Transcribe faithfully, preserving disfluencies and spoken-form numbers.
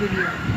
video.